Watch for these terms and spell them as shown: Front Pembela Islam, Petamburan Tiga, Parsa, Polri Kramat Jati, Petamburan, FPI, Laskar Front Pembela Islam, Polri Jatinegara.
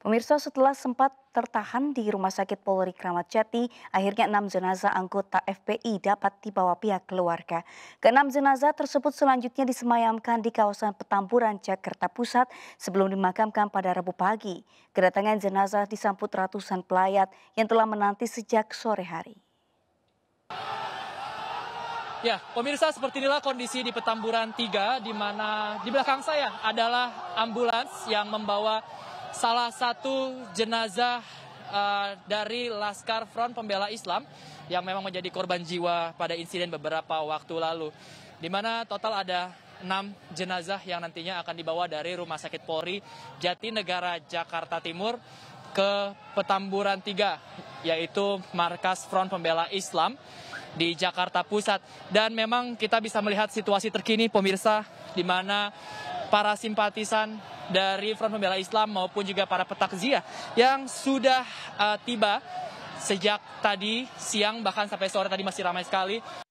Pemirsa, setelah sempat tertahan di Rumah Sakit Polri Kramat Jati, akhirnya 6 jenazah anggota FPI dapat dibawa pihak keluarga. Keenam jenazah tersebut selanjutnya disemayamkan di kawasan Petamburan, Jakarta Pusat sebelum dimakamkan pada Rabu pagi. Kedatangan jenazah disambut ratusan pelayat yang telah menanti sejak sore hari. Ya, pemirsa, seperti inilah kondisi di Petamburan Tiga, di mana di belakang saya adalah ambulans yang membawa salah satu jenazah dari Laskar Front Pembela Islam yang memang menjadi korban jiwa pada insiden beberapa waktu lalu. Di mana total ada 6 jenazah yang nantinya akan dibawa dari Rumah Sakit Polri Jatinegara, Jakarta Timur ke Petamburan Tiga, yaitu markas Front Pembela Islam di Jakarta Pusat. Dan memang kita bisa melihat situasi terkini, pemirsa, di mana para simpatisan dari Front Pembela Islam maupun juga para petakziah yang sudah tiba sejak tadi siang, bahkan sampai sore tadi masih ramai sekali.